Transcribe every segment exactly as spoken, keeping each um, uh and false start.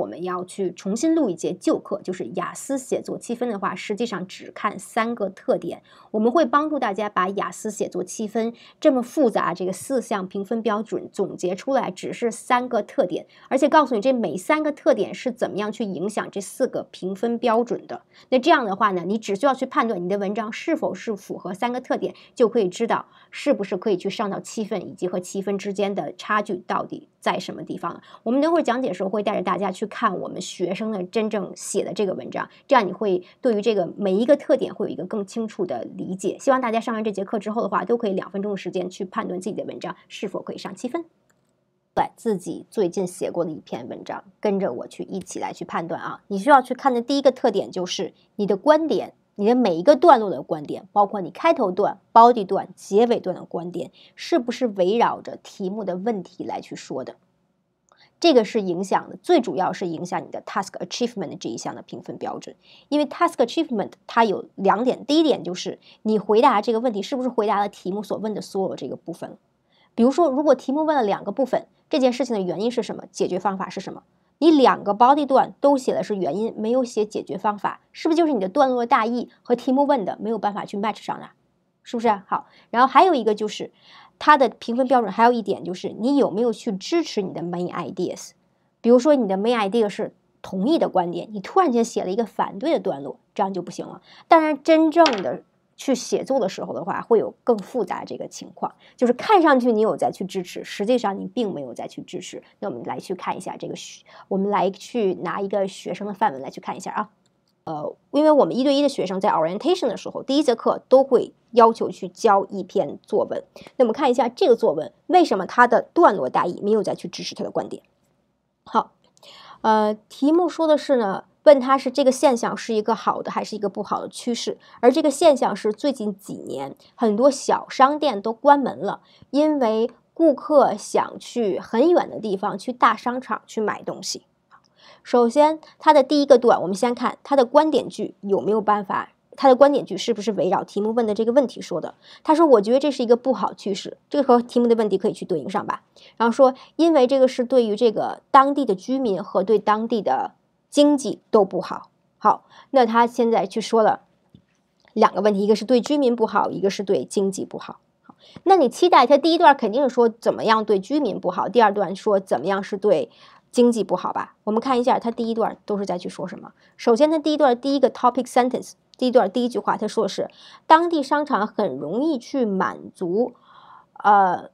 我们要去重新录一节旧课，就是雅思写作七分的话，实际上只看三个特点。我们会帮助大家把雅思写作七分这么复杂这个四项评分标准总结出来，只是三个特点，而且告诉你这每三个特点是怎么样去影响这四个评分标准的。那这样的话呢，你只需要去判断你的文章是否是符合三个特点，就可以知道是不是可以去上到七分，以及和七分之间的差距到底在什么地方。我们等会儿讲解的时候会带着大家去看我们学生的真正写的这个文章，这样你会对于这个每一个特点会有一个更清楚的理解。希望大家上完这节课之后的话，都可以两分钟的时间去判断自己的文章是否可以上七分。对自己最近写过的一篇文章，跟着我去一起来去判断啊。你需要去看的第一个特点就是你的观点，你的每一个段落的观点，包括你开头段、标题段、结尾段的观点，是不是围绕着题目的问题来去说的？这个是影响的，最主要是影响你的 task achievement 这一项的评分标准。因为 task achievement 它有两点，第一点就是你回答这个问题是不是回答了题目所问的所有这个部分。比如说，如果题目问了两个部分，这件事情的原因是什么，解决方法是什么？你两个 body 段都写的是原因，没有写解决方法，是不是就是你的段落大意和题目问的没有办法去 match 上了？是不是？好，然后还有一个就是它的评分标准，还有一点就是你有没有去支持你的 main ideas。 比如说你的 main idea 是同意的观点，你突然间写了一个反对的段落，这样就不行了。当然真正的去写作的时候的话，会有更复杂这个情况，就是看上去你有在去支持，实际上你并没有在去支持。那我们来去看一下这个，我们来去拿一个学生的范文来去看一下啊。呃，因为我们一对一的学生在 orientation 的时候，第一节课都会要求去交一篇作文。那我们看一下这个作文，为什么它的段落大意没有再去支持他的观点？好，呃，题目说的是呢，问他是这个现象是一个好的还是一个不好的趋势，而这个现象是最近几年很多小商店都关门了，因为顾客想去很远的地方，去大商场去买东西。首先，它的第一个段，我们先看它的观点句有没有办法，它的观点句是不是围绕题目问的这个问题说的？他说，我觉得这是一个不好趋势，这个和题目的问题可以去对应上吧。然后说，因为这个是对于这个当地的居民和对当地的经济都不好。好，那他现在去说了两个问题，一个是对居民不好，一个是对经济不好。那你期待他第一段肯定是说怎么样对居民不好，第二段说怎么样是对经济不好吧。我们看一下他第一段都是在去说什么。首先他第一段第一个 topic sentence， 第一段第一句话他说的是当地商场很容易去满足呃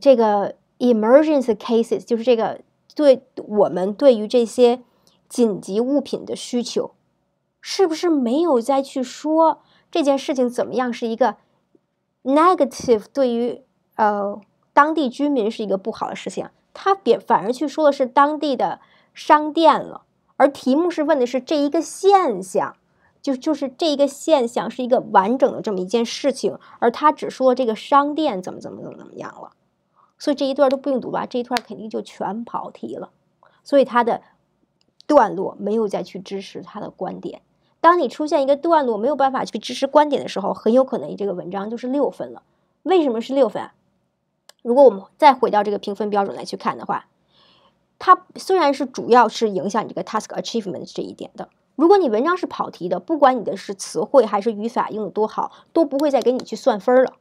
这个 emergency cases， 就是这个对我们对于这些紧急物品的需求，是不是没有再去说这件事情怎么样是一个 negative， 对于呃当地居民是一个不好的事情，他别反而去说的是当地的商店了，而题目是问的是这一个现象，就就是这一个现象是一个完整的这么一件事情，而他只说这个商店怎么怎么怎么怎么样了，所以这一段都不用读吧，这一段肯定就全跑题了，所以他的段落没有再去支持他的观点。当你出现一个段落没有办法去支持观点的时候，很有可能你这个文章就是六分了。为什么是六分啊？如果我们再回到这个评分标准来去看的话，它虽然是主要是影响你这个 task achievement 这一点的，如果你文章是跑题的，不管你的是词汇还是语法用的多好，都不会再给你去算分了。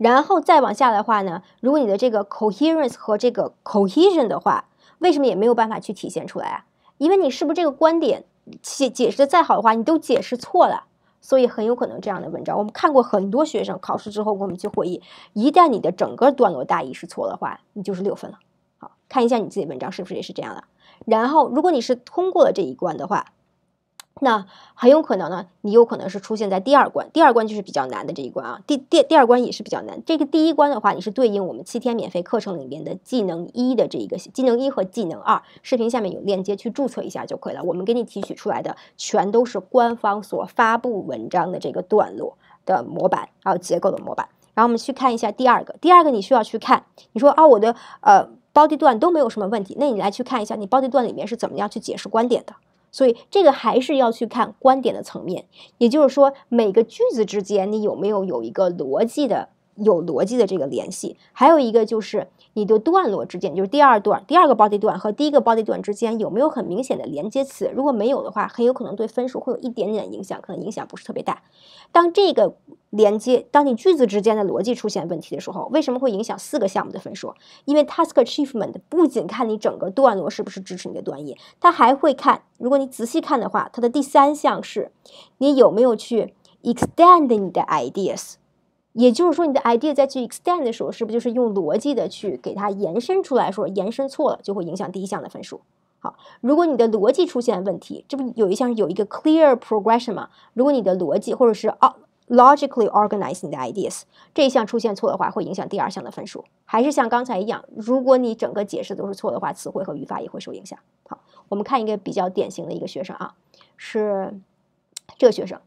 然后再往下的话呢，如果你的这个 coherence 和这个 cohesion 的话，为什么也没有办法去体现出来啊？因为你是不是这个观点解解释的再好的话，你都解释错了，所以很有可能这样的文章，我们看过很多学生考试之后我们去回忆，一旦你的整个段落大意是错的话，你就是六分了。好，看一下你自己文章是不是也是这样的。然后如果你是通过了这一关的话，那很有可能呢，你有可能是出现在第二关，第二关就是比较难的这一关啊。第第第二关也是比较难。这个第一关的话，你是对应我们七天免费课程里面的技能一的这一个技能一和技能二，视频下面有链接去注册一下就可以了。我们给你提取出来的全都是官方所发布文章的这个段落的模板，还有结构的模板。然后我们去看一下第二个，第二个你需要去看，你说啊我的呃标题段都没有什么问题，那你来去看一下你标题段里面是怎么样去解释观点的。所以这个还是要去看观点的层面，也就是说每个句子之间你有没有有一个逻辑的有逻辑的这个联系。还有一个就是你的段落之间，就是第二段、第二个 body 段和第一个 body 段之间有没有很明显的连接词？如果没有的话，很有可能对分数会有一点点影响，可能影响不是特别大。当这个连接，当你句子之间的逻辑出现问题的时候，为什么会影响四个项目的分数？因为 task achievement 不仅看你整个段落是不是支持你的段意，它还会看，如果你仔细看的话，它的第三项是你有没有去 extend 你的 ideas。也就是说，你的 idea 在去 extend 的时候，是不是就是用逻辑的去给它延伸出来？说延伸错了，就会影响第一项的分数。好，如果你的逻辑出现问题，这不有一项有一个 clear progression 吗？如果你的逻辑或者是 logically organize 你的 ideas 这一项出现错的话，会影响第二项的分数。还是像刚才一样，如果你整个解释都是错的话，词汇和语法也会受影响。好，我们看一个比较典型的一个学生啊，是这个学生，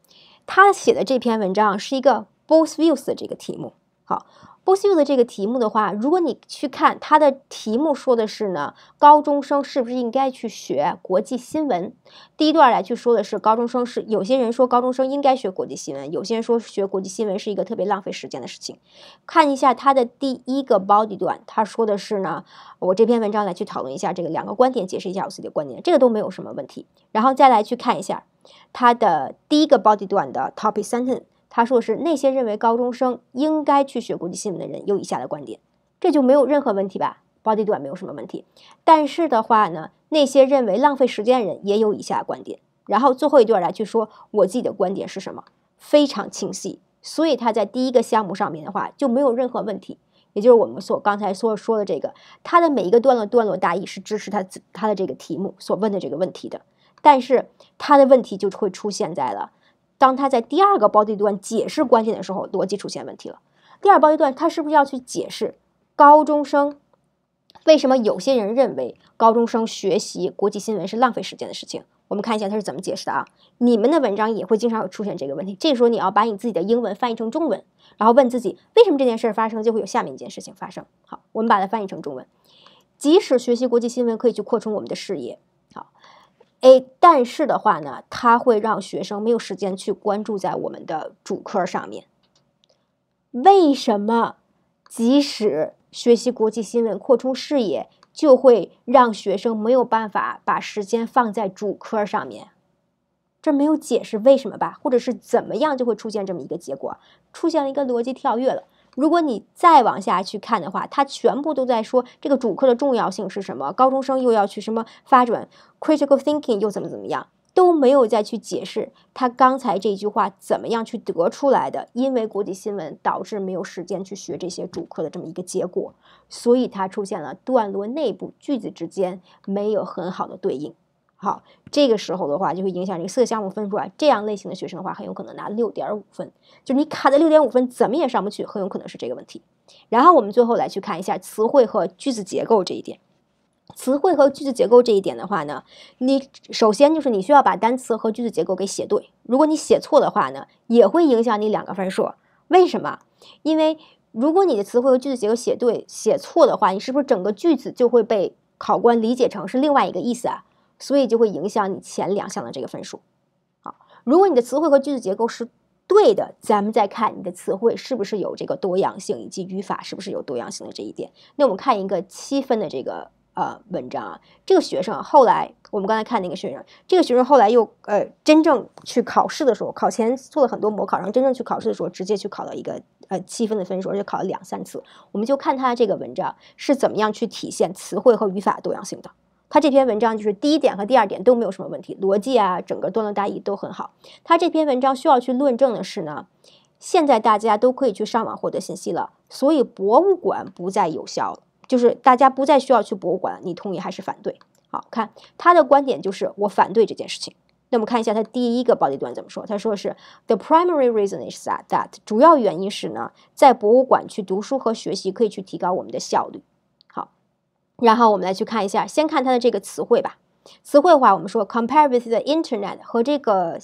他写的这篇文章是一个。Both views 的这个题目，好 ，Both views 的这个题目的话，如果你去看它的题目说的是呢，高中生是不是应该去学国际新闻？第一段来去说的是高中生是有些人说高中生应该学国际新闻，有些人说学国际新闻是一个特别浪费时间的事情。看一下它的第一个 body 段，它说的是呢，我这篇文章来去讨论一下这个两个观点，解释一下我自己的观点，这个都没有什么问题。然后再来去看一下它的第一个 body 段的 topic sentence。他说是那些认为高中生应该去学国际新闻的人有以下的观点，这就没有任何问题吧 ？body 段没有什么问题。但是的话呢，那些认为浪费时间的人也有以下的观点。然后最后一段来去说我自己的观点是什么，非常清晰。所以他在第一个项目上面的话就没有任何问题，也就是我们所刚才所说的这个，他的每一个段落段落大意是支持他他的这个题目所问的这个问题的。但是他的问题就会出现在了。当他在第二个 body 段解释观点的时候，逻辑出现问题了。第二 body 段他是不是要去解释高中生为什么有些人认为高中生学习国际新闻是浪费时间的事情？我们看一下他是怎么解释的啊。你们的文章也会经常有出现这个问题，这个时候你要把你自己的英文翻译成中文，然后问自己为什么这件事发生，就会有下面一件事情发生。好，我们把它翻译成中文。即使学习国际新闻可以去扩充我们的视野。好。哎，但是的话呢，它会让学生没有时间去关注在我们的主科上面。为什么即使学习国际新闻扩充视野，就会让学生没有办法把时间放在主科上面？这没有解释为什么吧，或者是怎么样就会出现这么一个结果，出现了一个逻辑跳跃了。如果你再往下去看的话，它全部都在说这个主科的重要性是什么，高中生又要去什么发展 critical thinking 又怎么怎么样，都没有再去解释他刚才这句话怎么样去得出来的，因为国际新闻导致没有时间去学这些主科的这么一个结果，所以它出现了段落内部句子之间没有很好的对应。好，这个时候的话就会影响这个四个项目分数啊。这样类型的学生的话，很有可能拿 六点五 分，就你卡在 六点五 分怎么也上不去，很有可能是这个问题。然后我们最后来去看一下词汇和句子结构这一点。词汇和句子结构这一点的话呢，你首先就是你需要把单词和句子结构给写对，如果你写错的话呢，也会影响你两个分数。为什么？因为如果你的词汇和句子结构写对，写错的话，你是不是整个句子就会被考官理解成是另外一个意思啊？所以就会影响你前两项的这个分数。好，如果你的词汇和句子结构是对的，咱们再看你的词汇是不是有这个多样性，以及语法是不是有多样性的这一点。那我们看一个七分的这个呃文章啊，这个学生后来我们刚才看那个学生，这个学生后来又呃真正去考试的时候，考前做了很多模考，然后真正去考试的时候，直接去考到一个呃七分的分数，而且考了两三次。我们就看他这个文章是怎么样去体现词汇和语法多样性的。他这篇文章就是第一点和第二点都没有什么问题，逻辑啊，整个段落大意都很好。他这篇文章需要去论证的是呢，现在大家都可以去上网获得信息了，所以博物馆不再有效了，就是大家不再需要去博物馆了。你同意还是反对？好，看他的观点就是我反对这件事情。那我们看一下他第一个 body 段怎么说。他说是 the primary reason is that that 主要原因是呢，在博物馆去读书和学习可以去提高我们的效率。然后我们来去看一下，先看它的这个词汇吧。词汇的话，我们说 compare with the internet 和这个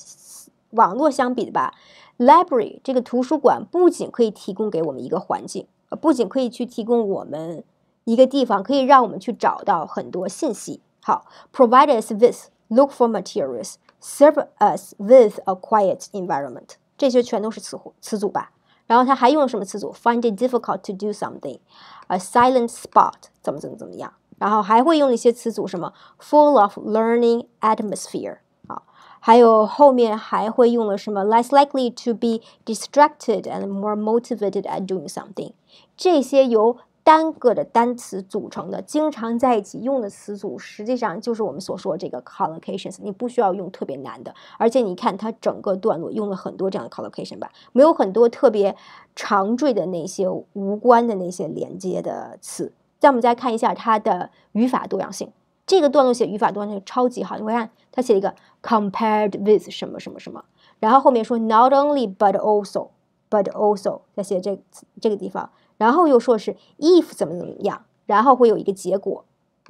网络相比的吧 ，library 这个图书馆不仅可以提供给我们一个环境，不仅可以去提供我们一个地方，可以让我们去找到很多信息。好 ，provide us with look for materials, serve us with a quiet environment， 这些全都是词汇词组吧。然后它还用了什么词组 ？find it difficult to do something，a silent spot， 怎么怎么怎么样？然后还会用一些词组，什么 full of learning atmosphere 啊，还有后面还会用了什么 less likely to be distracted and more motivated at doing something， 这些由单个的单词组成的，经常在一起用的词组，实际上就是我们所说的这个 collocations。你不需要用特别难的，而且你看它整个段落用了很多这样的 collocation 吧，没有很多特别长缀的那些无关的那些连接的词。再我们再看一下它的语法多样性，这个段落写语法多样性超级好，你会看它写了一个 compared with 什么什么什么，然后后面说 not only but also but also， 在写这这个地方。然后又说是 if 怎么怎么样，然后会有一个结果，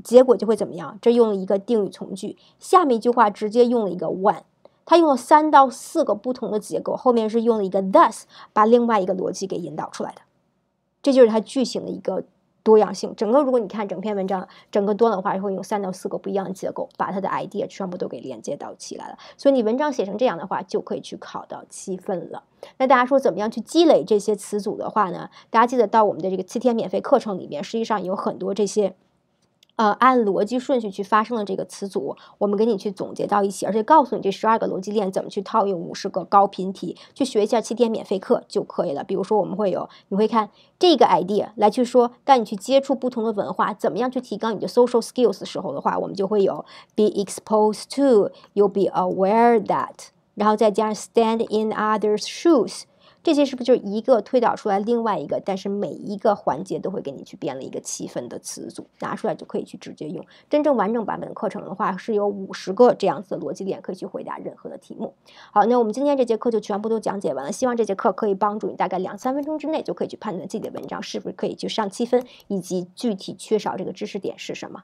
结果就会怎么样？这用了一个定语从句。下面一句话直接用了一个 one， 它用了三到四个不同的结构，后面是用了一个 thus， 把另外一个逻辑给引导出来的。这就是它句型的一个多样性。整个如果你看整篇文章，整个段落的话，会用三到四个不一样的结构，把它的 idea 全部都给连接到起来了。所以你文章写成这样的话，就可以去考到七分了。那大家说怎么样去积累这些词组的话呢？大家记得到我们的这个七天免费课程里面，实际上有很多这些，呃，按逻辑顺序去发生的这个词组，我们给你去总结到一起，而且告诉你这十二个逻辑链怎么去套用五十个高频题，去学一下七天免费课就可以了。比如说我们会有，你会看这个 idea 来去说，带你去接触不同的文化，怎么样去提高你的 social skills 的时候的话，我们就会有 be exposed to， you be aware that。然后再加上 stand in others' shoes， 这些是不是就是一个推导出来另外一个？但是每一个环节都会给你去编了一个七分的词组，拿出来就可以去直接用。真正完整版本课程的话，是有五十个这样子的逻辑链可以去回答任何的题目。好，那我们今天这节课就全部都讲解完了，希望这节课可以帮助你，大概两三分钟之内就可以去判断自己的文章是不是可以去上七分，以及具体缺少这个知识点是什么。